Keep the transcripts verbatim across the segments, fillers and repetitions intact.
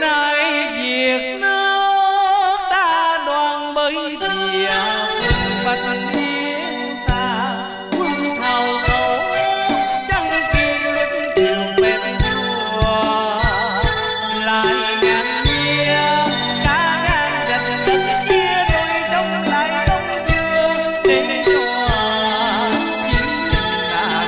nay việc nước ta đoàn bấy biệt và thành yên xa thao cầu chẳng kiên lên chiều bên chùa lại ngàn nhiên cá gan dần tất chia đôi trong lại đông trường để chùa chính là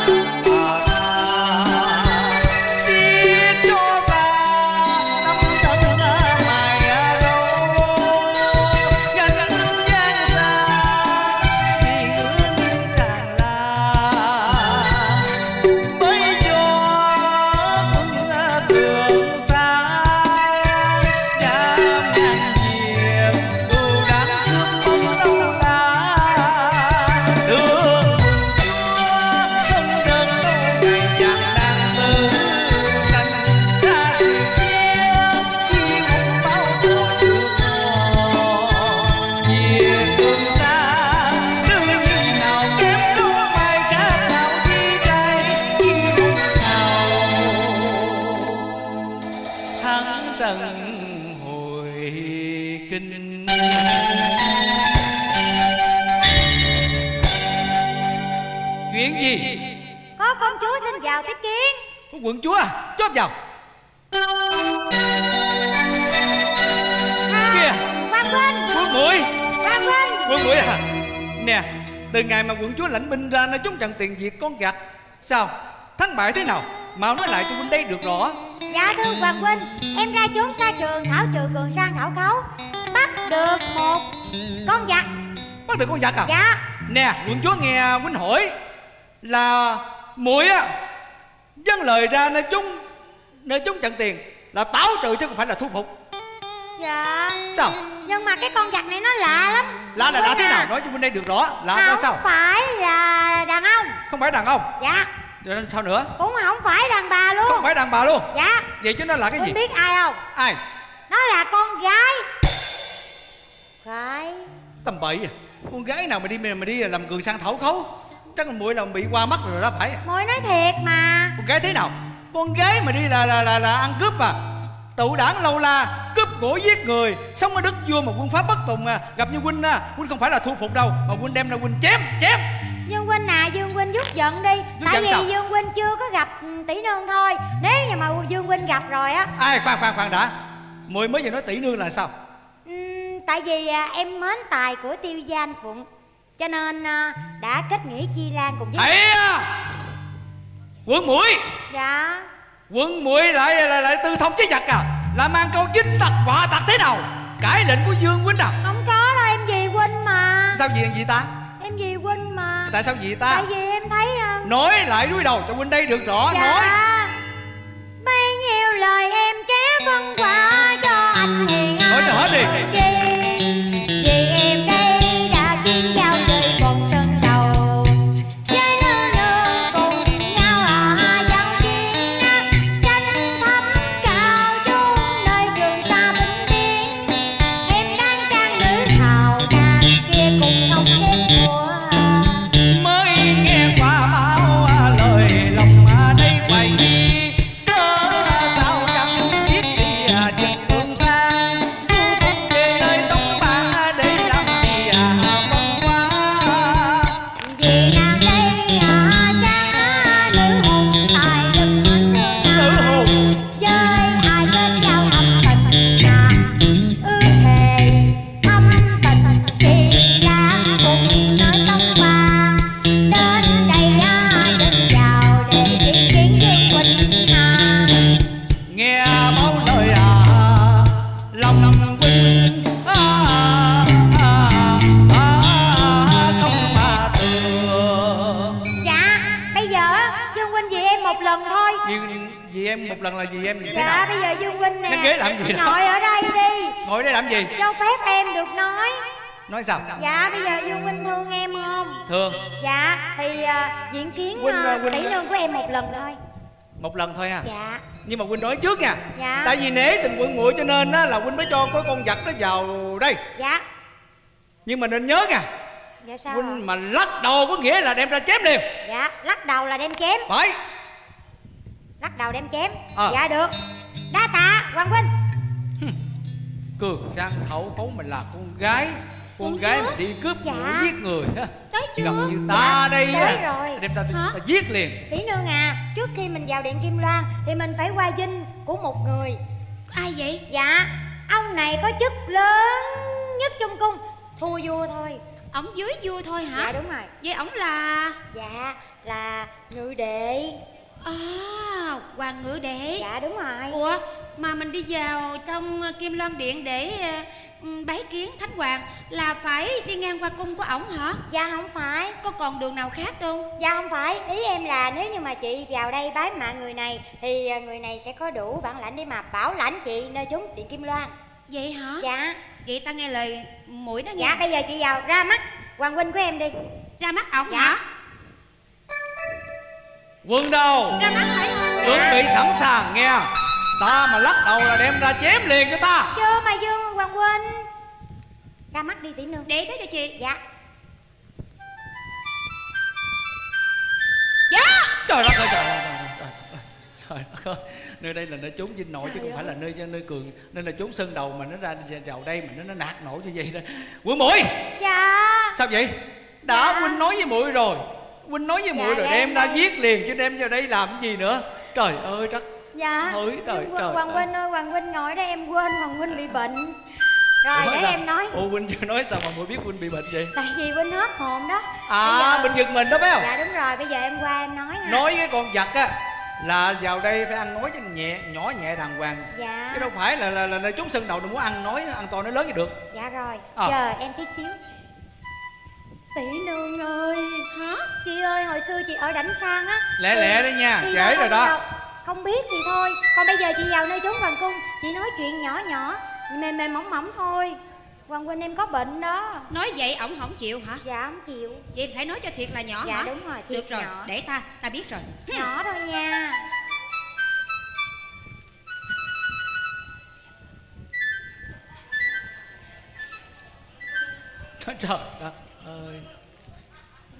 chuyện gì? Có công chúa xin vào tiếp kiến. Có quận chúa à? Chốt vào. À, kìa Quang Huynh, Quang Muội, Quang Huynh, Quang Muội à. Nè, từ ngày mà quận chúa lãnh binh ra nó chống trận tiền Việt con gặt, sao thắng bại thế nào? Mau nói lại cho huynh đây được rõ. Dạ thưa Hoàng Huynh, em ra trốn xa trường thảo trừ cường sang thảo khấu, bắt được một con giặc. Bắt được con giặc à? Dạ. Nè quận chúa nghe huynh hỏi là muội á dâng lời ra nơi chúng nơi chúng trận tiền là táo trừ chứ không phải là thu phục. Dạ. Sao? Nhưng mà cái con giặc này nó lạ lắm. Lạ là lạ thế nào? Nói cho huynh đây được rõ. Lạ ra sao? Không phải là đàn ông. Không phải đàn ông. Dạ. Rồi sao nữa? Cũng không phải đàn bà luôn. Không phải đàn bà luôn. Dạ. Vậy chứ nó là cái gì? Không biết ai không? Ai? Nó là con gái. Gái tầm bậy à? Con gái nào mà đi mà đi làm cường sang thảo khấu chắc là muội là bị qua mắt rồi đó phải à? Muội nói thiệt mà. Con gái thế nào? Con gái mà đi là là là, là ăn cướp à, tụ đảng lâu la, cướp của giết người, sống ở đất vua mà quân pháp bất tùng à. Gặp như huynh à, huynh không phải là thu phục đâu mà huynh đem ra huynh chém chém. Dương Huynh à, Dương Huynh rút giận đi. Dút tại vì sao? Dương Huynh chưa có gặp tỷ nương thôi. Nếu như mà Dương Huynh gặp rồi á. Ai khoan khoan khoan đã. Muội mới vừa nói tỷ nương là sao? Ừ, tại vì à, em mến tài của Tiêu Danh Phụng cho nên à, đã kết nghĩa chi lan cùng với. Ấy à, Quận Muội. Dạ. Quận Muội lại, lại lại tư thông với giặc à? Là mang câu chính tật quả tật thế nào? Cãi lệnh của Dương Huynh à? Không có đâu, em vì Huynh mà. Sao vì gì ta? Em vì Huynh mà. Tại sao vậy ta? Tại vì em thấy uh... nói lại đuôi đầu cho huynh đây được rõ. Dạ. Nói bấy nhiêu lời em tré phân quả cho anh hiền. Nói cho hết đi. Vì em đây đã chiến giao đời còn sân đầu với nương nương cùng nhau ở dân chiến tranh thấm cao chung nơi trường xa bình yên. Em đang trang nữ hào ca kia cùng không ghét của. Lần là gì em thế dạ, nào? Bây giờ Dương Huynh nè. Cái ghế làm gì? Ngồi ở đây đi. Ngồi đây làm gì? Cho phép em được nói. Nói sao? Dạ bây giờ Dương Huynh thương em không? Thương. Dạ thì uh, diễn kiến uh, tỷ nương của em một lần thôi. Một lần thôi ha. Dạ. Nhưng mà Huynh nói trước nha. Dạ. Tại vì nể tình Quận Muội cho nên á, là Huynh mới cho có con vật nó vào đây. Dạ. Nhưng mà nên nhớ nha. Dạ sao? Huynh rồi? Mà lắc đầu có nghĩa là đem ra chém liền. Dạ. Lắc đầu là đem chém. Phải. Lắc đầu đem chém à. Dạ được. Đa tạ Hoàng Huynh. Cường sang thấu cấu mình là con gái. Con gái mà đi cướp dạ. Ngủ giết người đó. Tới chưa? Gặp như ta dạ. Đi à. Rồi. Đem ta, ta giết liền. Tỷ nương à, trước khi mình vào điện Kim Loan thì mình phải qua dinh của một người. Ai vậy? Dạ, ông này có chức lớn nhất trong cung. Thua vua thôi. Ổng dưới vua thôi hả? Dạ đúng rồi. Vậy ổng là? Dạ, là ngự đệ. À, hoàng ngự đệ. Dạ đúng rồi. Ủa, mà mình đi vào trong Kim Loan điện để bái kiến thánh hoàng là phải đi ngang qua cung của ổng hả? Dạ không phải. Có còn đường nào khác đâu? Dạ không phải. Ý em là nếu như mà chị vào đây bái mạ người này thì người này sẽ có đủ bản lãnh để mà bảo lãnh chị nơi chúng điện Kim Loan. Vậy hả? Dạ. Vậy ta nghe lời mũi đó nghe. Dạ bây giờ chị vào ra mắt hoàng huynh của em đi. Ra mắt ổng dạ. Hả? Quân đâu? Ra mắt phải không? Chuẩn bị sẵn sàng nghe. Ta mà lắc đầu là đem ra chém liền cho ta. Chưa mà Dương Hoàng Huynh. Ra mắt đi tỷ nương. Để thế cho chị. Dạ. Dạ. Trời đất ơi trời ơi trời ơi. Trời đất ơi. Nơi đây là nơi trốn dinh nội chứ không phải là nơi nơi cường. Nên là trốn sân đầu mà nó ra vào đây mà nó, nó nạt nổi như vậy đó. Quỳnh muội. Dạ. Sao vậy? Đã dạ. Huynh nói với muội rồi. Huynh nói với muội dạ, rồi đem ra giết liền chứ đem vào đây làm gì nữa. Trời ơi đất. Dạ thôi, trời, quên, trời, Hoàng Huynh ơi, Hoàng Huynh ngồi đó em quên Hoàng Huynh bị bệnh. Rồi để sao? Em nói. Ủa Huynh chưa nói sao mà muội biết Huynh bị bệnh vậy? Tại vì Huynh hết hồn đó. À giờ... bệnh giật mình đó phải không? Dạ đúng rồi, bây giờ em qua em nói ha. Nói cái con vật á là vào đây phải ăn nói cho nhẹ, nhỏ nhẹ đàng hoàng. Dạ. Chứ đâu phải là là, là, là chúng sân đầu đừng muốn ăn nói, ăn to nói lớn thì được. Dạ rồi, à. Chờ em tí xíu. Tỷ nương ơi. Hả? Chị ơi hồi xưa chị ở Đảnh Sang á. Lẹ thì, lẹ đó nha, trễ rồi đó. Đâu. Không biết gì thôi. Còn bây giờ chị vào nơi chốn hoàng cung, chị nói chuyện nhỏ nhỏ, mềm mềm mỏng mỏng thôi. Hoàng huynh em có bệnh đó. Nói vậy ổng không chịu hả? Dạ không chịu. Vậy phải nói cho thiệt là nhỏ dạ, hả? Dạ đúng rồi. Được rồi nhỏ. Để ta, ta biết rồi. Nhỏ thôi nha. Trời đất ơi.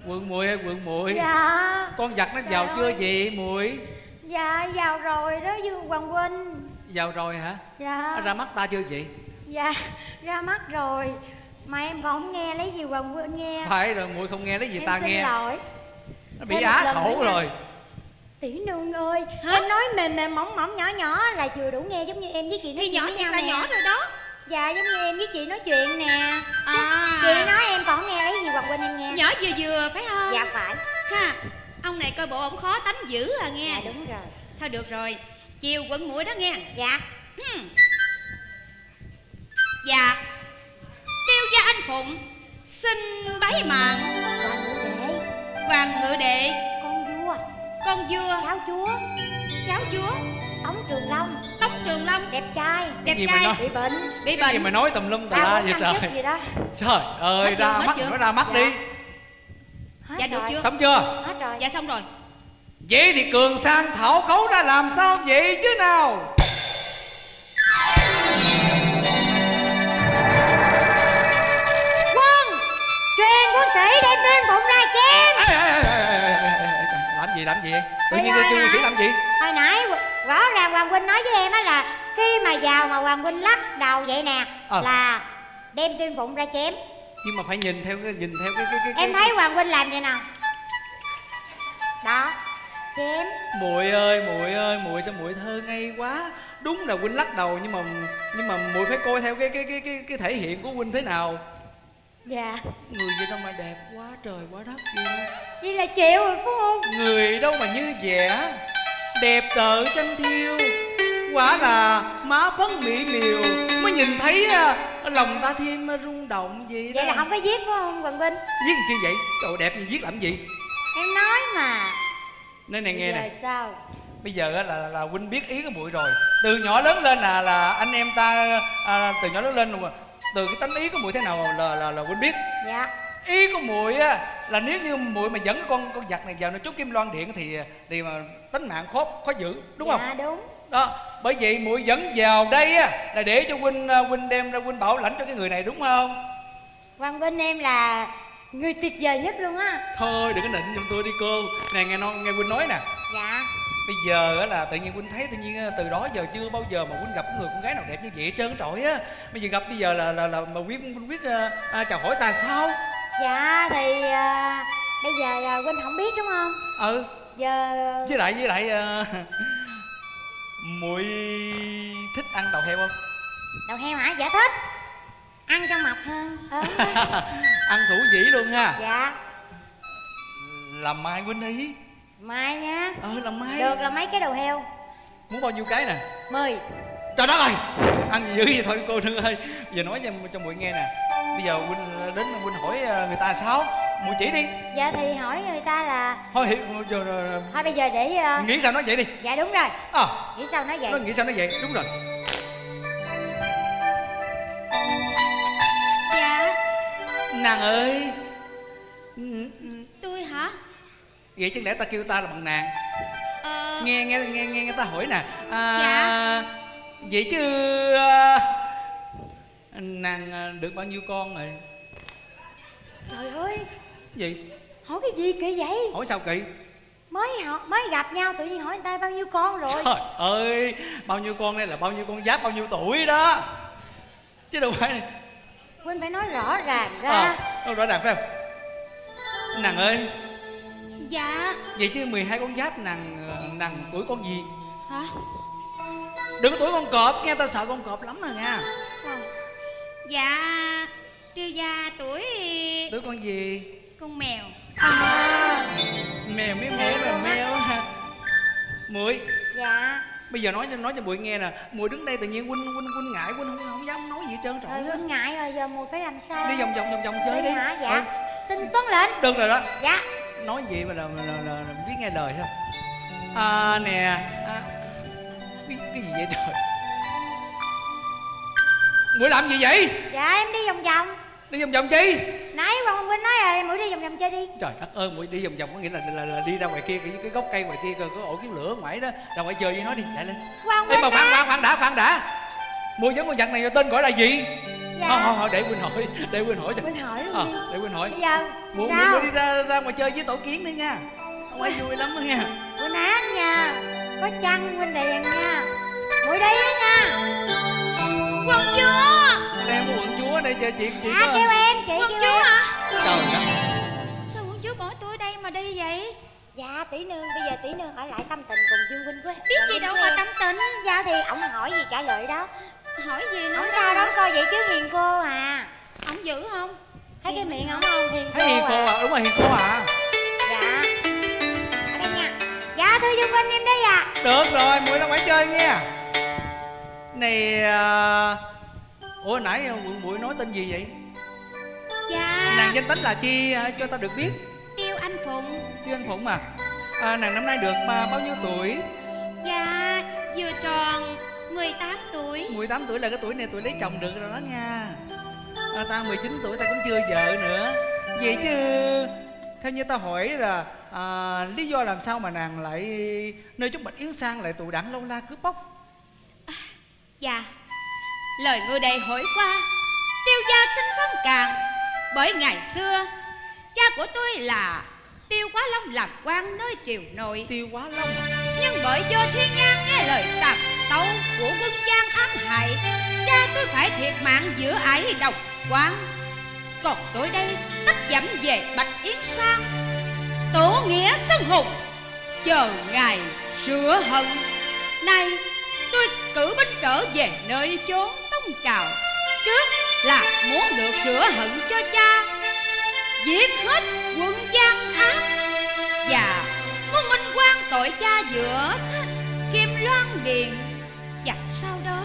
Quận muội ơi quận muội. Dạ. Con giặc nó vào dạ. Chưa gì muội? Dạ, vào rồi đó Dương Hoàng Huynh. Vào rồi hả? Dạ. Ra mắt ta chưa vậy? Dạ, ra mắt rồi. Mà em còn không nghe lấy gì Hoàng Huynh nghe. Phải rồi, muội không nghe lấy gì em ta xin nghe. Xin lỗi. Nó bị á khẩu rồi. Tỷ nương ơi, hả? Em nói mềm mềm mỏng mỏng nhỏ nhỏ là chưa đủ nghe giống như em với chị nói thì chuyện nhỏ thì ta nè. Nhỏ rồi đó. Dạ, giống như em với chị nói chuyện nè. À. Chị nói em còn không nghe lấy gì Hoàng Huynh em nghe. Nhỏ vừa vừa phải không? Dạ phải. Ha. Ông này coi bộ ông khó tánh dữ à nghe. Dạ đúng rồi. Thôi được rồi. Chiều quận mũi đó nghe. Dạ. Hmm. Dạ. Tiêu gia anh Phụng xin bái mạng Hoàng ngự đệ. Hoàng ngự đệ. Con vua. Con vua. Cháu chúa. Cháu chúa. Tống Trường Long. Tống Trường Long. Đẹp trai. Đẹp trai. Bị bệnh. Bị bệnh. Cái gì mà nói tùm lum tà la vậy trời. Trời ơi ra mắt nó ra mắt đi. Dạ được chưa? Xong chưa? Rồi. Dạ xong rồi. Vậy thì Cường Sang thảo cấu ra làm sao vậy chứ nào? Quân truyền quân sĩ đem tên Phụng ra chém. Làm gì làm gì? Tự nhiên tôi quân sĩ làm gì? Hồi nãy rõ ràng Hoàng Huynh nói với em á là khi mà vào mà Hoàng Huynh lắc đầu vậy nè à. Là đem tên Phụng ra chém. Nhưng mà phải nhìn theo cái nhìn theo cái cái cái em thấy cái... Hoàng Huynh làm vậy nào đó chém muội ơi muội ơi muội sao muội thơ ngây quá. Đúng là Huynh lắc đầu nhưng mà nhưng mà muội phải coi theo cái cái cái cái cái thể hiện của Huynh thế nào. Dạ người vậy đâu mà đẹp quá trời quá đất vậy vậy là chịu rồi đúng không? Người đâu mà như vẽ đẹp tợ tranh thiêu quả là má phấn mỹ miều mới nhìn thấy lòng ta thêm rung động gì đó. Vậy là không có viết phải không Hoàng Huynh? Viết chi vậy? Trời đẹp như viết làm gì? Em nói mà. Nên này nghe nè. Sao? Bây giờ là, là là Huynh biết ý của muội rồi. Từ nhỏ lớn lên là là anh em ta à, từ nhỏ lớn lên rồi. Từ cái tánh ý của muội thế nào là là là Huynh biết. Dạ. Ý của muội á là nếu như muội mà dẫn con con giặc này vào nó trốn Kim Loan điện thì thì mà tính mạng khó khó giữ đúng không? Dạ đúng. Đó, bởi vậy muội dẫn vào đây á là để cho Huynh Huynh đem ra Huynh bảo lãnh cho cái người này đúng không? Hoàng Huynh em là người tuyệt vời nhất luôn á. Thôi đừng có nịnh chúng tôi đi cô. Nè nghe, nghe Huynh nói nè. Dạ. Bây giờ là tự nhiên Quynh thấy tự nhiên từ đó giờ chưa bao giờ mà Quynh gặp người con gái nào đẹp như vậy hết trơn trọi á. Bây giờ gặp bây giờ là là, là mà Quynh biết à, chào hỏi ta sao? Dạ thì à, bây giờ Quynh không biết đúng không? Ừ. Giờ với lại với lại à, muội thích ăn đầu heo không? Đầu heo hả? Dạ thích. Ăn cho mập hơn. Ừ. Ăn thủ dĩ luôn ha. Dạ. Làm mai Quynh ý. Mai nha. Ờ làm mai. Được là mấy cái đầu heo? Muốn bao nhiêu cái nè? Mười. Trời đất ơi, ăn dữ vậy thôi cô nương ơi. Giờ nói cho muội nghe nè. Bây giờ Quynh đến Quynh hỏi người ta sao? Muội chỉ đi. Dạ thì hỏi người ta là thôi giờ rồi... thôi bây giờ để uh... nghĩ sao nói vậy đi. Dạ đúng rồi. Ờ à. Nghĩ sao nói vậy. Nó nghĩ sao nói vậy. Đúng rồi. Dạ. Nàng ơi. Tôi hả? Vậy chứ lẽ ta kêu ta là bằng nàng. Ờ... nghe, nghe nghe nghe nghe ta hỏi nè à, dạ. Vậy chứ à, nàng được bao nhiêu con rồi? Trời ơi. Gì? Hỏi cái gì kỳ vậy? Hỏi sao kỳ? Mới họ mới gặp nhau tự nhiên hỏi người ta bao nhiêu con rồi. Trời ơi, bao nhiêu con đây là bao nhiêu con giáp bao nhiêu tuổi đó. Chứ đâu phải. Quên phải nói rõ ràng ra. À, rõ ràng phải không? Nàng ơi. Dạ. Vậy chứ mười hai con giáp nàng nàng tuổi con gì? Hả? Đừng có tuổi con cọp nghe, ta sợ con cọp lắm rồi nha. À. Dạ tiêu gia tuổi tuổi con gì? Con mèo. À, mèo mới mèo là mèo ha. Muội. Dạ. Bây giờ nói cho nói cho muội nghe nè, muội đứng đây tự nhiên Quynh Quynh Quynh ngại, Quynh không không dám nói gì hết trơn trọi. Quynh ngại rồi giờ muội phải làm sao? Đi vòng vòng vòng vòng chơi đi. Hả? Dạ. Ừ. Xin tuân lệnh. Được rồi đó. Dạ. Nói gì mà là biết nghe lời sao? À nè à, cái, cái gì vậy trời? Muội làm gì vậy? Dạ em đi vòng vòng. Đi vòng vòng chi? Nãy con Quynh nói rồi muội đi vòng vòng chơi đi. Trời đất ơi, muội đi vòng vòng có nghĩa là, là, là đi ra ngoài kia cái, cái gốc cây ngoài kia có ổ kiến lửa ngoài đó, ra ngoài chơi với nó đi, lại lên. Quang Quynh. Ê mà khoan khoan khoan đã khoan đã. Muội dẫn con vật này tên gọi là gì? Dạ. Không, không, không, để Quynh hỏi, để Quynh hỏi cho. Quynh hỏi luôn. À, để Quynh hỏi. Bây giờ muội đi ra ra ngoài chơi với tổ kiến đi nha. Ông ấy vui lắm đó nha. Quynh hát nha. Có chăn Quynh đèn nha. Muội đi đó nha. Quận chúa. Đang có quận chúa đây chờ chị chị. À, kêu em, chị quận kêu chúa em. Hả? Trời đất. Sao quận chúa bỏ tôi đây mà đi vậy? Dạ tỷ nương, bây giờ tỷ nương ở lại tâm tình cùng Dương Quynh với. Biết gì đâu mà tâm tình. Dạ thì ổng hỏi gì trả lời đó. Hỏi gì nữa? Không sao đó coi vậy chứ hiền cô à. Ông dữ không? Thấy hiền cái miệng ổng không? Hiền thấy cô hiền à. Cô à, đúng rồi hiền cô à. Dạ. Ở đây nha. Dạ thưa Dương Quynh em đây à. Được rồi, muội ra ngoài chơi nghe. Này à... ủa nãy muội nói tên gì vậy? Dạ. Nàng danh tính là chi cho ta được biết? Tiêu Anh Phụng. Tiêu Anh Phụng à. À nàng năm nay được mà bao nhiêu tuổi? Dạ vừa tròn mười tám tuổi. mười tám tuổi là cái tuổi này tuổi lấy chồng được rồi đó nha. À, ta mười chín tuổi ta cũng chưa vợ nữa. Vậy chứ theo như ta hỏi là à, lý do làm sao mà nàng lại nơi chốn bạch yến sang lại tụ đảng lâu la cướp bóc? À, dạ lời người đầy hỏi qua tiêu gia xin phân càng. Bởi ngày xưa cha của tôi là Tiêu Quá Long làm quan nơi triều nội. Tiêu Quá Long. Nhưng bởi do Thiên Ngang nghe lời sạc tấu của quân Giang ám hại, cha tôi phải thiệt mạng giữa ải độc quán. Còn tôi đây tách dẫm về Bạch Yến Sang, tổ nghĩa sân hùng, chờ ngày rửa hận. Nay tôi cử binh trở về nơi chốn tông trào, trước là muốn được rửa hận cho cha, giết hết quân Giang ác và muốn minh quan tội cha giữa Kim Loan Điện. Và sau đó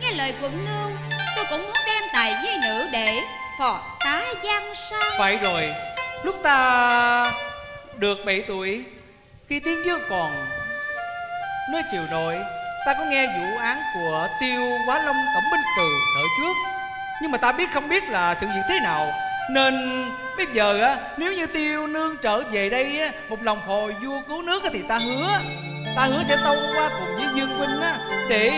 nghe lời quận nương, tôi cũng muốn đem tài vi nữ để phò tá giang sang. Phải rồi, lúc ta được bảy tuổi, khi Tiến Dư còn nơi triều nội, ta có nghe vụ án của Tiêu Quá Long tổng binh từ thời trước. Nhưng mà ta biết không biết là sự việc thế nào, nên bây giờ á, nếu như tiêu nương trở về đây á, một lòng hồi vua cứu nước á, thì ta hứa ta hứa sẽ tâu qua cùng với Dương Quynh á, để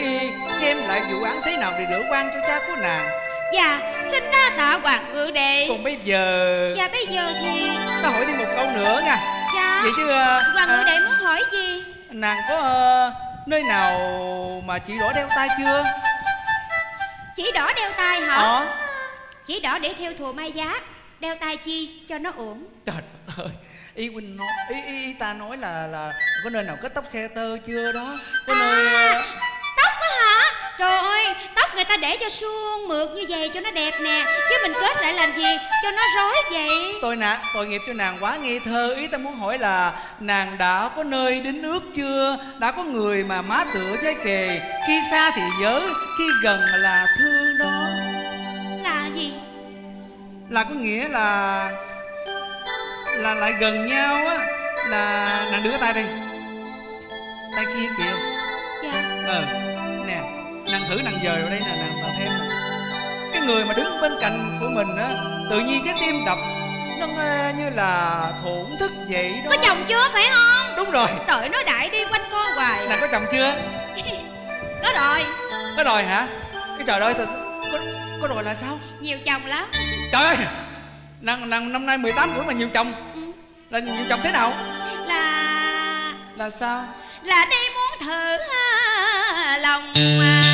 xem lại vụ án thế nào để rửa oan cho cha của nàng. Dạ xin đa tạ hoàng ngự đệ. Còn bây giờ dạ bây giờ thì ta hỏi thêm một câu nữa nha. Dạ vậy chứ hoàng ngự đệ muốn hỏi gì? Nàng có uh, nơi nào mà chỉ đỏ đeo tay chưa? Chỉ đỏ đeo tay hả? Ờ. Chỉ đỏ để theo thùa mai giá, đeo tay chi cho nó uổng. Trời ơi, y huynh nói, ý, ý, ý ta nói là là có nơi nào cất tóc xe tơ chưa đó? Có à, nơi uh... tóc đó hả? Trời ơi, tóc người ta để cho suông mượt như vậy cho nó đẹp nè, chứ mình kết lại làm gì cho nó rối vậy? Tôi nè, tội nghiệp cho nàng quá nghi thơ. Ý ta muốn hỏi là nàng đã có nơi đến nước chưa? Đã có người mà má tựa với kề, khi xa thì nhớ, khi gần là thương đó. Là gì? Là có nghĩa là là lại gần nhau á. Là nàng đưa tay đi, tay kia kìa. Dạ. Ờ nè, nàng thử nàng dời vào đây nè, nàng vào thêm nè. Cái người mà đứng bên cạnh của mình á, tự nhiên trái tim đập nó như là thổn thức vậy đó. Có chồng chưa phải không? Đúng rồi. Trời, nó đại đi quanh con hoài. Nàng có chồng chưa? Có rồi. Có rồi hả? Cái trời ơi, có, có rồi là sao? Nhiều chồng lắm. Trời ơi, nàng, nàng năm nay mười tám tuổi mà nhiều chồng. Ừ. Là nhiều chồng thế nào? Là... Là sao? Là đi muốn thử lòng mà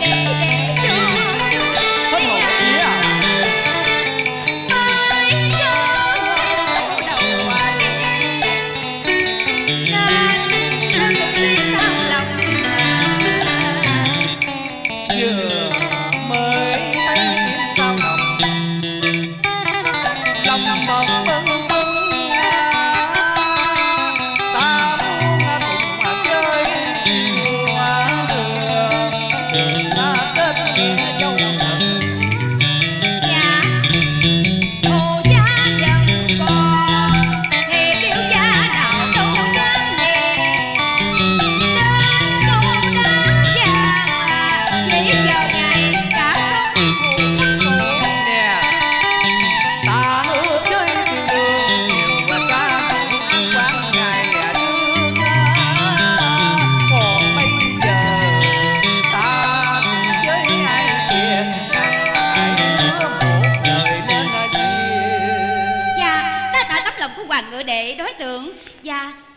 để để cho đi à. Ơi sao đầu hoài nên cũng đi sao lòng vừa mới thấy sao lòng lòng mong mơ.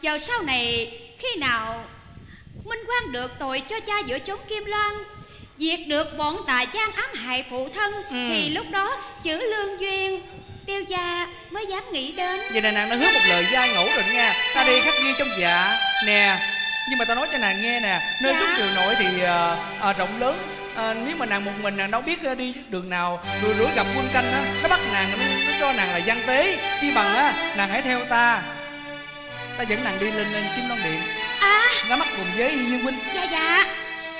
Giờ sau này khi nào minh quan được tội cho cha giữa chốn Kim Loan, diệt được bọn tà gian ám hại phụ thân, ừ. Thì lúc đó chữ lương duyên Tiêu gia mới dám nghĩ đến. Vậy là nàng đã hứa một lời dai ngẫu rồi nha. Ta đi khắc ghi trong dạ nè. Nhưng mà ta nói cho nàng nghe nè, nơi trốn triều nội thì uh, uh, rộng lớn. uh, Nếu mà nàng một mình, nàng đâu biết uh, đi đường nào. Rồi rủi gặp quân canh á, nó bắt nàng, nó, nó cho nàng là gian tế. Chi bằng á, nàng hãy theo ta, ta dẫn nàng đi lên lên Kim Long Điện. À, nó mắc cùng với Như huynh. Dạ dạ.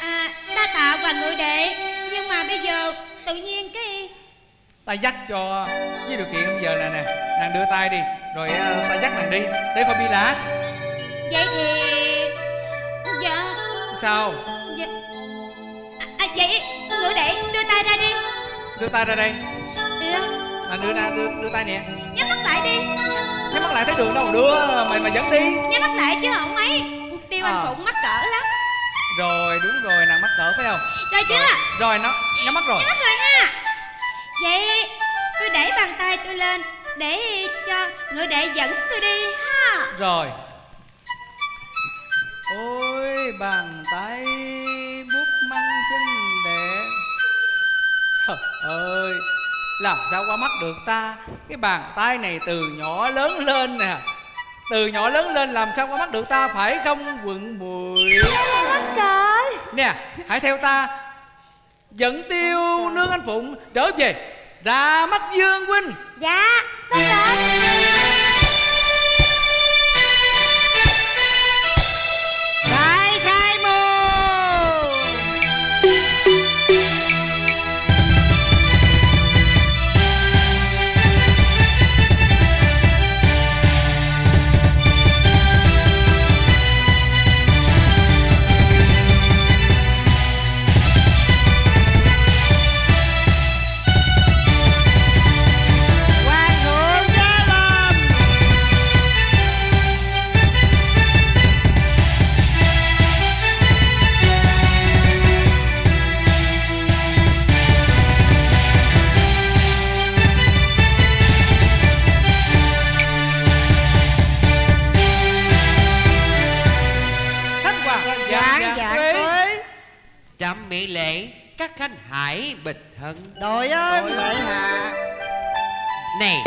À, ta tạo và người đệ. Nhưng mà bây giờ tự nhiên cái ta dắt cho với điều kiện bây giờ là nè, nàng đưa tay đi, rồi ta dắt nàng đi để không bị lạ. Vậy thì dạ. Sao? Dạ. À, à, vậy người đệ đưa tay ra đi. Đưa tay ra đây. Dạ. À, đưa ra, đưa, đưa tay nè. Nhắm mắt lại đi. Nhắm mắt lại thấy đường đâu mà đưa, mày mà dẫn đi. Nhắm mắt lại chứ không ấy. Tiêu à. Anh Phụng mắc cỡ lắm. Rồi đúng rồi, nàng mắc cỡ phải không? Rồi chưa? Rồi, rồi nó nhắm mắt rồi. Nhắm mắt rồi ha. Vậy tôi đẩy bàn tay tôi lên để cho người đệ dẫn tôi đi ha. Rồi. Ôi bàn tay bút măng xinh đẹp. Trời ơi, làm sao qua mắt được ta? Cái bàn tay này từ nhỏ lớn lên nè, từ nhỏ lớn lên làm sao qua mắt được ta, phải không Quận Muội? Nè, hãy theo ta, dẫn Tiêu nương anh Phụng trở về ra mắt Dương huynh. Dạ, vâng rồi. Quan Hưởng Gia Lai. Trạm Mỹ Lệ các khanh hải bịch hận đội ơn bệ hạ. Này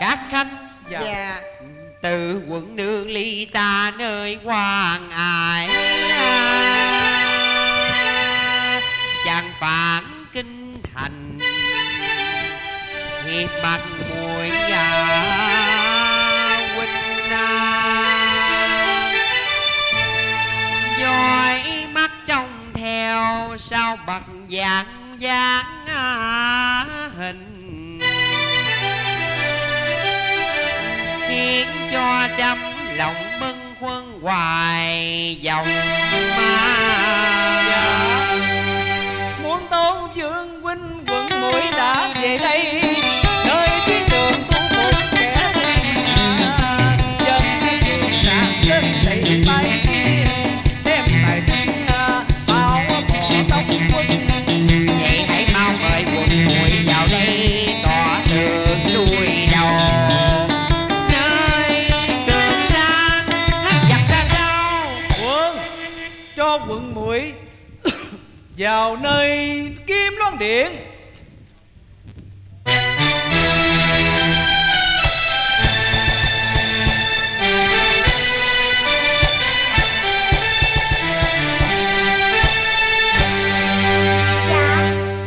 các khanh, dạ, dạ. Từ quận Nương ly xa nơi quan ải, chàng phản kinh thành hiệp mặt muội già huynh dõi mắt trong theo sao bậc dạng dáng hình khiến cho trăm lòng bưng khuâng hoài dòng ma. Muốn tố Dương huynh quận muội đã về đây nơi tuyến đường của một kẻ dân đi cả trên đầy tay đem tài sinh bao bỏ tóc quân. Vậy hãy mau mời quận muội vào đây tỏ đường lui đầu nơi đường xa hát giặc ra sao quân cho quận muội vào nơi Kim Loan Điện. Dạ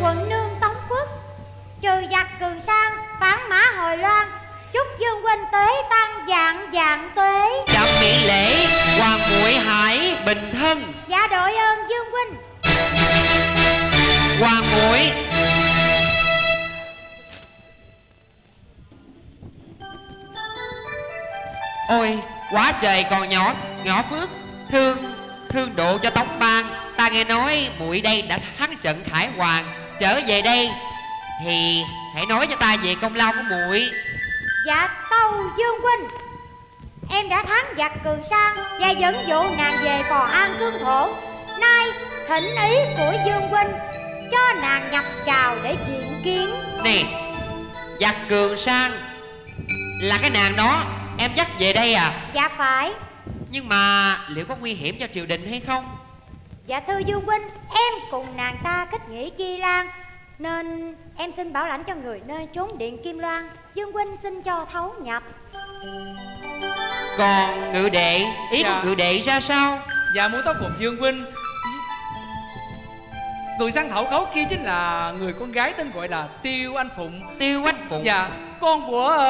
quận nương Tống Quốc trừ giặc Cường Sang phản mã Hồi Loan chúc Dương huynh tế tăng dạng dạng tuế. Trạm Mỹ Lễ hoàng muội hải bình thân. Dạ đội ơn Dương huynh. Hoàng muội ôi quá trời còn nhỏ nhỏ phước thương thương độ cho Tống Bang. Ta nghe nói muội đây đã thắng trận Khải Hoàn trở về đây thì hãy nói cho ta về công lao của muội. Dạ tâu Dương huynh, em đã thắng giặc Cường Sang và dẫn dụ nàng về Phò An Cương Thổ. Nay thỉnh ý của Dương huynh cho nàng nhập trào để diện kiến. Nè giặc Cường Sang là cái nàng đó em dắt về đây à? Dạ phải. Nhưng mà liệu có nguy hiểm cho triều đình hay không? Dạ thưa Dương huynh, em cùng nàng ta kết nghĩa chi lan nên em xin bảo lãnh cho người nơi chốn điện Kim Loan. Dương huynh xin cho thấu nhập. Còn ngự đệ, ý dạ. của ngự đệ ra sao? Dạ muốn tấu cùng Dương huynh. Người sang thảo khấu kia chính là người con gái tên gọi là Tiêu Anh Phụng. Tiêu Anh Phụng? Dạ, con của uh,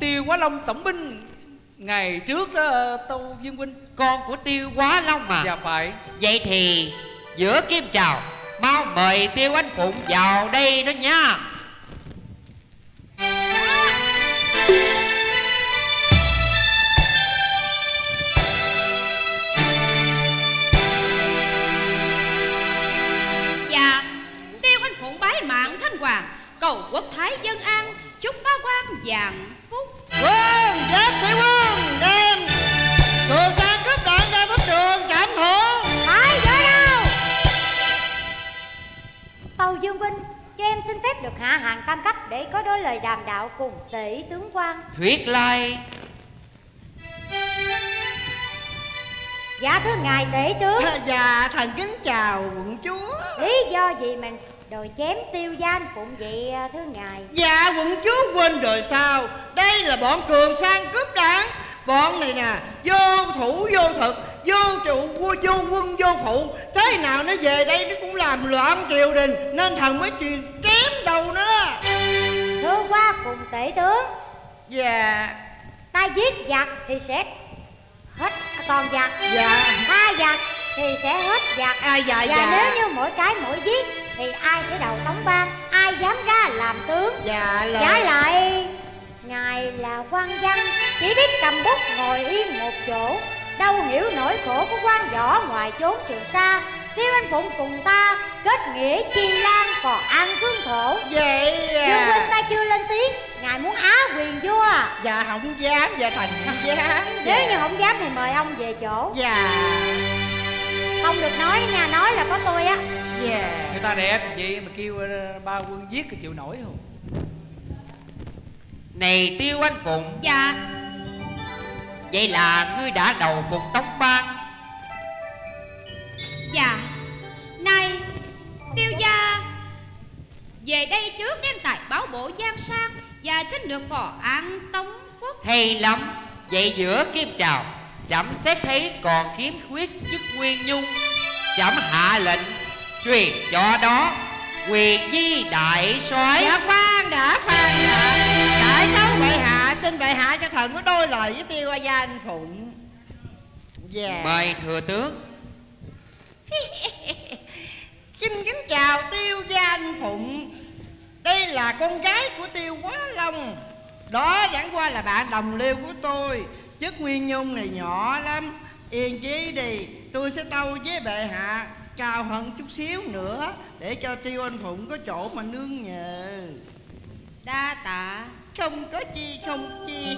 Tiêu Quá Long tổng binh ngày trước đó. uh, Tâu Dương huynh, con của Tiêu Quá Long mà. Dạ phải. Vậy thì giữa Kim Trào mau mời Tiêu Anh Phụng vào đây đó nha. Cầu quốc thái dân an, chúc bá quan vạn phúc. Quân giết thủy quân đem Cường Sang cướp đoạn ra bất trường trảm thủ. Phải vậy đâu. Tâu Dương huynh, cho em xin phép được hạ hàng tam cấp để có đôi lời đàm đạo cùng tỷ tướng quan. Thuyết lai. Dạ thưa ngài tỷ tướng. Dạ thần kính chào quận chúa. Lý do gì mình đòi chém Tiêu Danh Phụng vậy thưa ngài? Dạ quận chúa quên rồi sao? Đây là bọn Cường Sang cướp đảng. Bọn này nè, vô thủ vô thực, vô trụ vô quân vô phụ. Thế nào nó về đây nó cũng làm loạn triều đình nên thần mới truyền chém đầu nó đó. Thưa qua cùng tể tướng. Dạ. Ta giết giặc thì sẽ hết còn giặc. Dạ. Ta giặc thì sẽ hết giặc. À, dạ, dạ. Và nếu như mỗi cái mỗi giết thì ai sẽ đầu Tống Bang, ai dám ra làm tướng. Dạ lời. Dạ lại ngài là quan văn chỉ biết cầm bút ngồi yên một chỗ, đâu hiểu nỗi khổ của quan võ ngoài chốn Trường Sa. Tiêu Anh Phụng cùng ta kết nghĩa chi lan Phò An Cương Thổ. Vậy à. Dương huynh ta chưa lên tiếng, ngài muốn á quyền vua? Dạ không dám. Dạ thành không dám. Nếu dạ. như không dám thì mời ông về chỗ. Dạ. Không được nói nha, nói là có tôi á. Yeah. Người ta đẹp vậy mà kêu ba quân giết thì chịu nổi không? Này Tiêu Anh Phụng. Dạ. Vậy là ngươi đã đầu phục Tống Bang. Dạ. Nay về đây trước đem tại báo bộ Giang Sang và xin được phò án Tống Quốc. Hay lắm. Vậy giữa Kim Trào trẫm xét thấy còn khiếm khuyết chức Nguyên Nhung, trẫm hạ lệnh truyền cho đó quyền di đại soái. Dạ khoan đã, khoan đã. Đại tấu bệ hạ, xin bệ hạ cho thần có đôi lời với Tiêu Hoa Gia Anh Phụng. Yeah. Mời thừa tướng. Xin kính chào Tiêu Gia Anh Phụng. Đây là con gái của Tiêu Quá Long. Đó chẳng qua là bạn đồng liêu của tôi. Chức Nguyên Nhung này nhỏ lắm. Yên chí đi, tôi sẽ tâu với bệ hạ cao hơn chút xíu nữa để cho Tiêu Anh Phụng có chỗ mà nương nhờ. Đa tạ. Không có chi, không chi.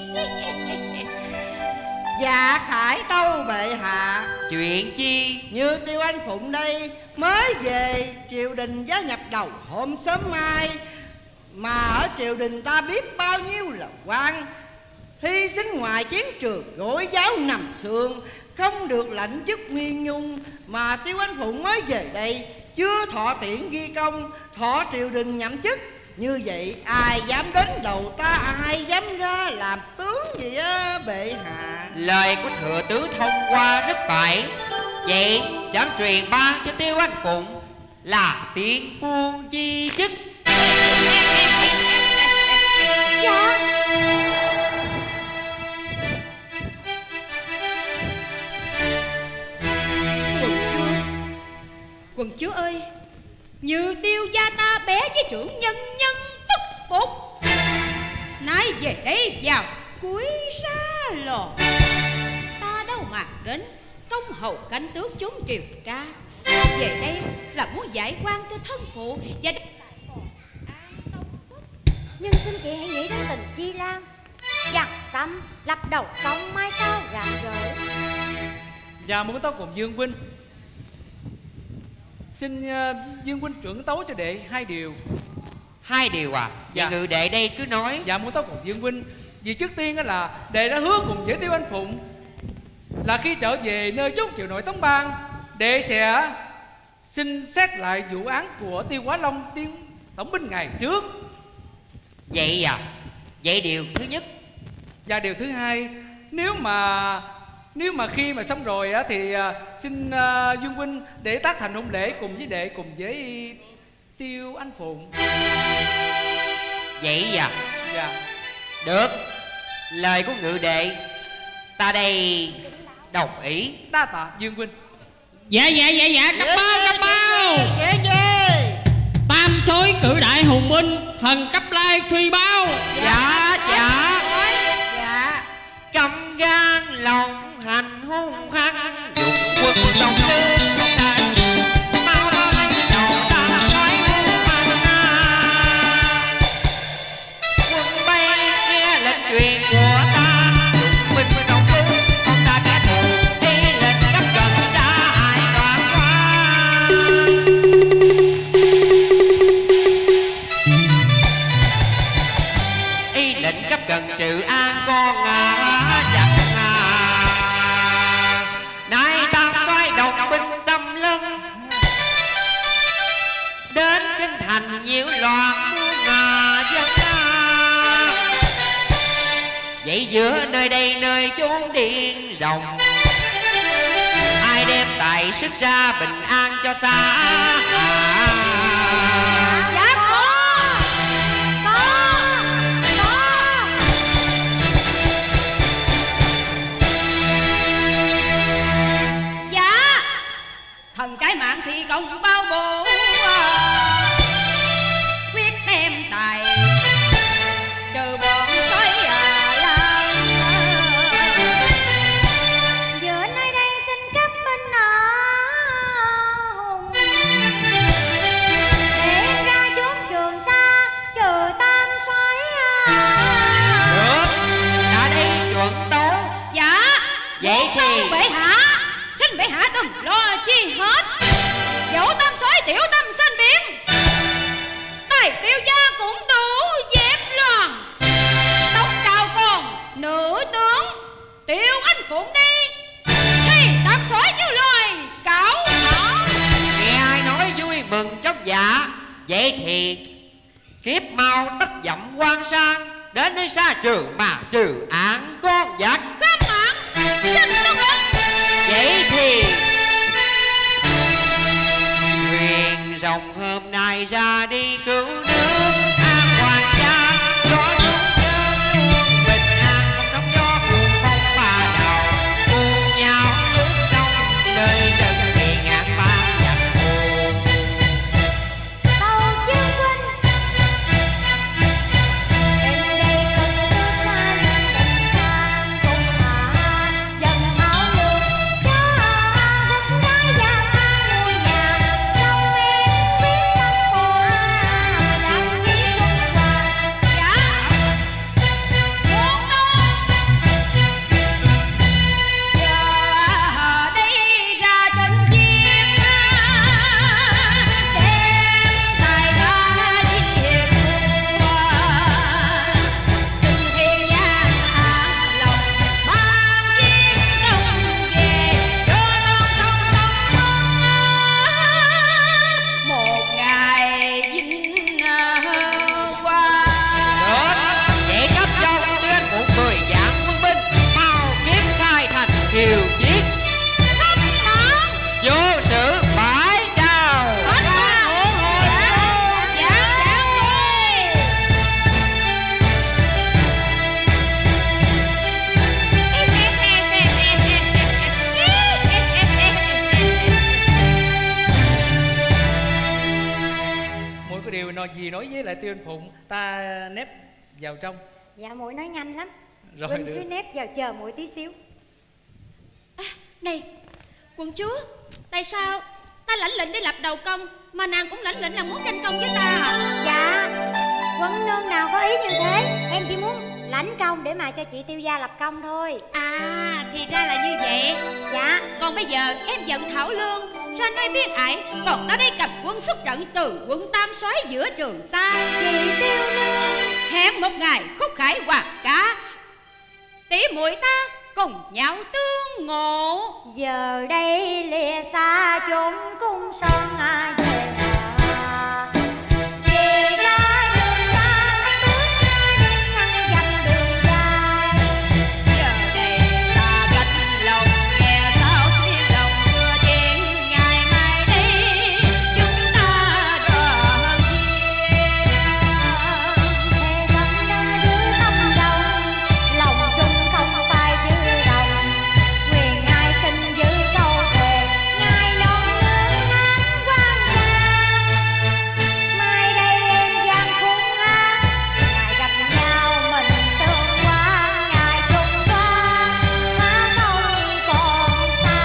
Dạ khải tâu bệ hạ. Chuyện chi? Như Tiêu Anh Phụng đây mới về triều đình giá nhập đầu hôm sớm mai, mà ở triều đình ta biết bao nhiêu là quan thi sinh ngoài chiến trường gối giáo nằm xương, không được lãnh chức Nguyên Nhung, mà Tiêu Anh Phụng mới về đây chưa thọ tiễn ghi công thọ triều đình nhậm chức. Như vậy ai dám đến đầu ta, ai dám ra làm tướng gì á bệ hạ? Lời của thừa tướng thông qua rất phải. Vậy dám truyền ban cho Tiêu Anh Phụng là tiền phương di chức. Dạ. Quận chúa, quận chúa ơi, Như Tiêu gia ta bé với trưởng nhân nhân tức phục, nay về đây vào cuối ra lò. Ta đâu mà đến công hầu cánh tước chúng triều ca, về đây là muốn giải quan cho thân phụ và đất tại còn an Tông Quốc. Nhưng xin chị hãy nghĩ đến tình Chi Lan, giặc tâm lập đầu công mai tao gạt gỡ. Và muốn tao cùng Dương huynh. Xin uh, Dương huynh trưởng tấu cho đệ hai điều. Hai điều à? Dạ. Vậy ngự đệ đây cứ nói. Dạ muốn tấu cùng Dương huynh. Vì trước tiên là đệ đã hứa cùng với Tiêu Anh Phụng là khi trở về nơi chốn triều nội Tống Bang, đệ sẽ xin xét lại vụ án của Tiêu Quá Long tiên tổng binh ngày trước. Vậy à? Vậy điều thứ nhất. Và điều thứ hai, nếu mà nếu mà khi mà xong rồi á, thì xin uh, Dương huynh để tác thành hôn lễ cùng với đệ cùng với Tiêu Anh Phụng. Vậy dạ. Dạ. Được. Lời của ngự đệ ta đây đồng ý. Ta tạ Dương huynh. Dạ dạ dạ dạ. Cấp dạ, bao cấp dạ, bao dạ, dạ. Tam sói cử đại hùng binh, thần cấp lai phi bao. Dạ dạ. Dạ. Cầm gan lòng hành hung hăng dùng quân đồng tư trong đại mau ra đánh đầu ta xoáy hung hăng. Quân bay nghe lệnh truyền của ta dùng binh đồng tư con ta kẻ thù đi lệnh cấp gần đã hại toàn qua. Y lệnh cấp gần trừ an con à giặc thành nhiều loạn ngà dân ta. Vậy giữa nơi đây nơi chốn điên rồng, ai đem tài sức ra bình an cho ta à. Dạ có, có, có. Dạ thần cái mạng thì còn bao bồ lo chi hết. Dẫu tâm sói tiểu tâm sinh biến, tài Tiêu gia cũng đủ dẹp loạn. Tống Cao còn nữ tướng Tiêu Anh Phụng đi thì tâm sói như loài cảo thỏ. Nghe ai nói vui mừng chốc dạ. Vậy thì Kiếp mau trách dậm quan sang, đến nơi xa trường mà trừ án con giặc khám mạng. Xin đúng không? Vậy thì thuyền rồng hôm nay ra đi cứu nước. An Hoàng gia có đúng chân bình an, không sống gió cuồng phong mà đầu buông nhau nước sông nơi trần thì ngạc ba giặc buồn. Tàu chiến quân đêm đây cần nước ta nên tình sang cùng hạ dần máu nước cho hôm nay già ta nuôi nhà trong em biết thân buồn đang nghĩ quân qua dạ muốn đâu giờ đi ra trận chiến đem tài ra diệt qua từng thiên gian lòng mang chiến công về cho non sông sông non một ngày vinh hoa. Để cấp châu lên một mười vạn quân binh mau kiếm khai thành kiều chiến thất nọ vô sự bãi đào hết ra hổ hồi dạ dạ đi Mỗi cái điều nói gì nói với lại Tiêu Anh Phụng, ta nép vào trong. Dạ muội nói nhanh lắm. Rồi, Quỳnh được. cứ nép vào chờ muội tí xíu. À, này quận chúa, tại sao ta lãnh lệnh để lập đầu công mà nàng cũng lãnh lệnh là muốn tranh công với ta à? Dạ Quấn nương nào có ý như thế, em chỉ muốn lãnh công để mà cho chị Tiêu gia lập công thôi. À thì ra là như vậy. Dạ Còn bây giờ em giận Thảo Lương ra nơi biên ải, còn ta đây cầm quân xuất trận từ quận Tam Soái giữa trường sa. Chị Tiêu nương hẹn một ngày khúc khải hoàng cá, tỷ muội ta cùng nhau tương ngộ. Giờ đây lìa xa chốn cung sơn à, về nhà. Về ra đường xa nước xa những ngăn dặn đường dài. Giờ đây ta gánh lòng nghe sao thiên đồng mưa chuyện ngày mai đi chúng ta đoàn viên. Thề thân nơi dưới không đồng, lòng chung không phải chữ đồng. Nguyện ai xin giữ câu thề, ngài lòng ngưỡng ngang quan gian. Mai đây em gian khung an, ngày gặp nhau mình tương quan. Ngày chung qua, ta không còn xa.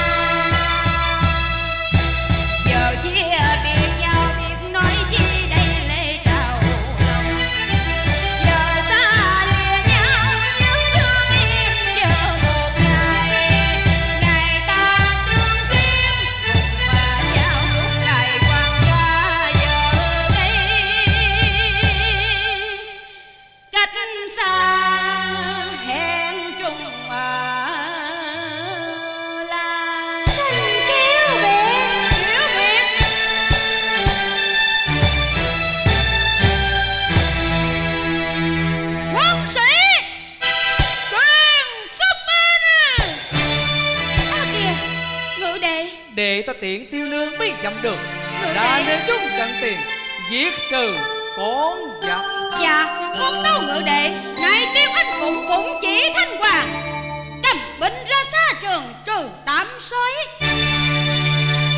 Giờ chia biệt nhau biết nói chi đây lệ trào lòng. Giờ ta lìa nhau nhớ thương em chờ một ngày. Ngày ta tương kiến cùng mà nhau một ngày quang qua. Giờ đây cách xa hẹn chung mà là xin kéo về hiểu biết. Quân sĩ Trương Xuất Minh à kìa, ngự đệ. Để ta tiện Tiêu Nương mới dặm được, Ngự đã đệ. nên chung trận tiền giết trừ con giặc. Dạ con đâu ngự đệ, nay Tiêu Anh Phụng cũng chỉ thanh hoàng cầm binh ra xa trường trừ Tám Soái.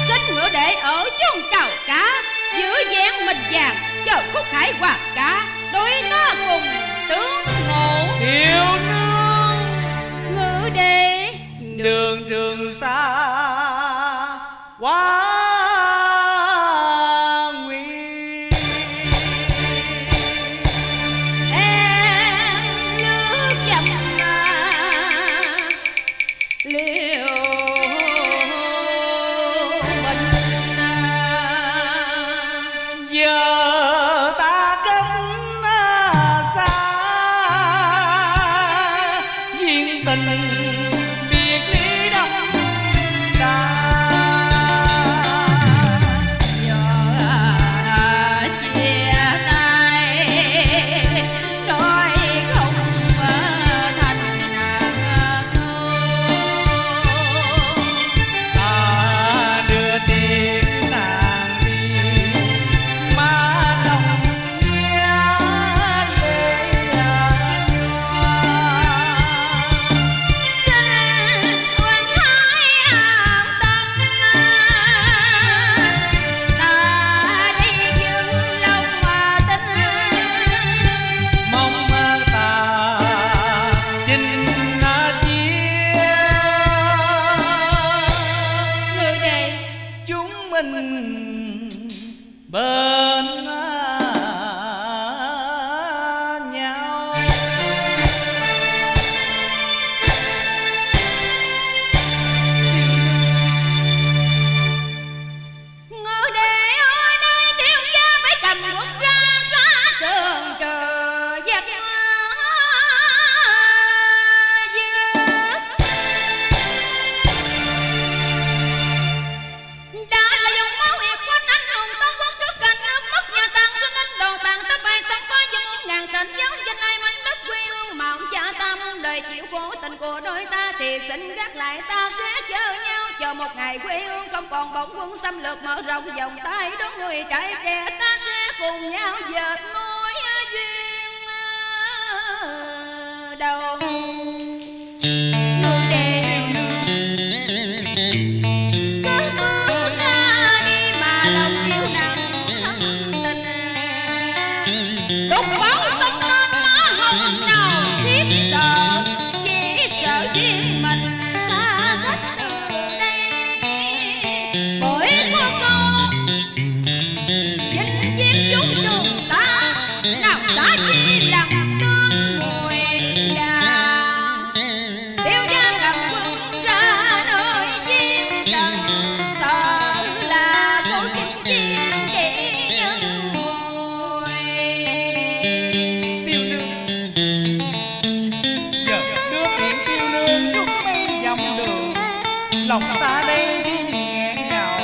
Xin ngự đệ ở chung cào cá giữ dáng mình vàng, chờ khúc khải hoàng cá đối ta cùng tướng ngộ. Tiêu Nương Ngự đệ đường trường xa quá nguy. em nước dầm mà liều mình à. Giờ ta cánh à, xa duyên tình biệt ly đông đà. bên nhau. Ngựa đề ơi đây tiêu gia phải cầm quốc ra xa trường chờ giặc xin gác lại ta sẽ chờ nhau, chờ một ngày quê hương không còn bọn quân xâm lược mở rộng vòng tay đón người chạy trẻ, ta sẽ cùng nhau dệt mối duyên đầu người đẹp cứ bước ra đi mà lòng yêu nặng thắm tình đốt báo sông lên má hồng nào khiếp sợ chỉ sợ riêng. Lòng ta đây đi nghẹn ngào,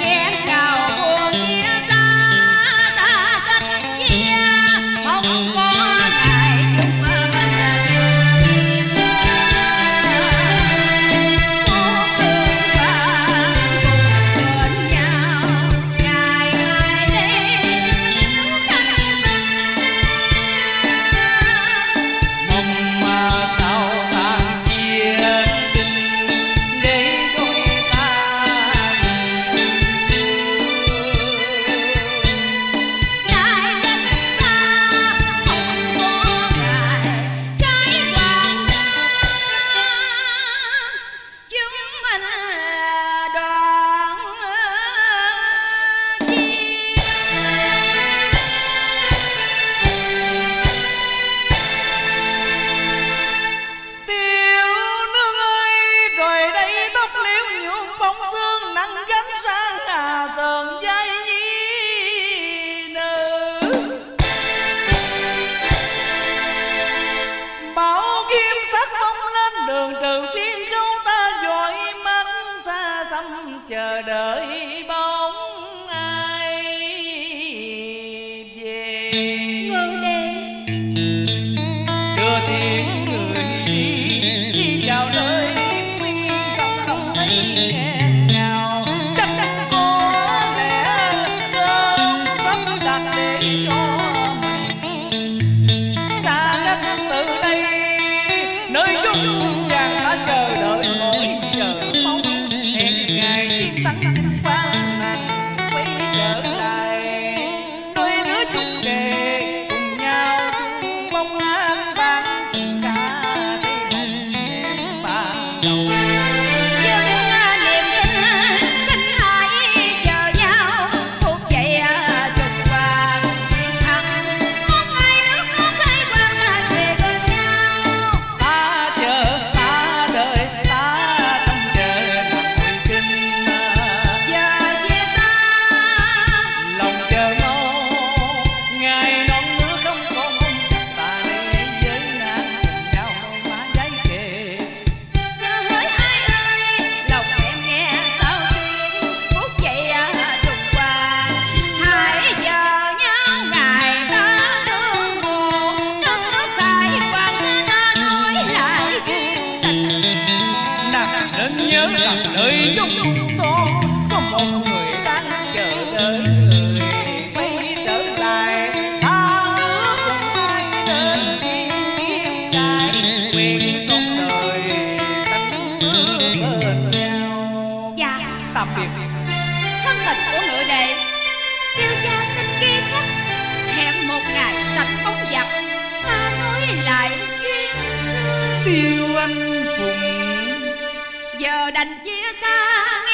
nghẹn ngào buồn chia xa ta cách chia, mong có ngày chung bên nhau tìm bên nhau ngày ngày đến mong mà. Chờ đợi bóng ai về người đi đưa tiếng người đi đi vào nơi nguyên không không thấy hẹn nào chắc chắn có lẽ cơn sắp đặt để cho mình xa cách từ đây nơi chúng chàng đã chờ đợi mỗi giờ mong hẹn ngày. Thank you. Nơi chung số có một người đang chờ đợi người quay trở lại, tha nước cho tôi nên thiên thiên đại quyền con đời sánh bước bên nhau. Dạ tạm biệt thân tình của ngựa đệ, tiêu gia xin ghi khắc hẹn một ngày sạch bóng giặc ta nối lại duyên xưa. Tiêu anh cùng giờ đành chia xa.